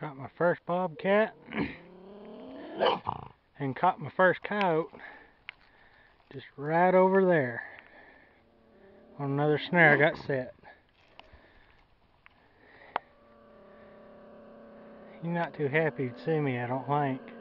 Caught my first bobcat and caught my first coyote just right over there on another snare I got set. You're not too happy to see me, I don't think.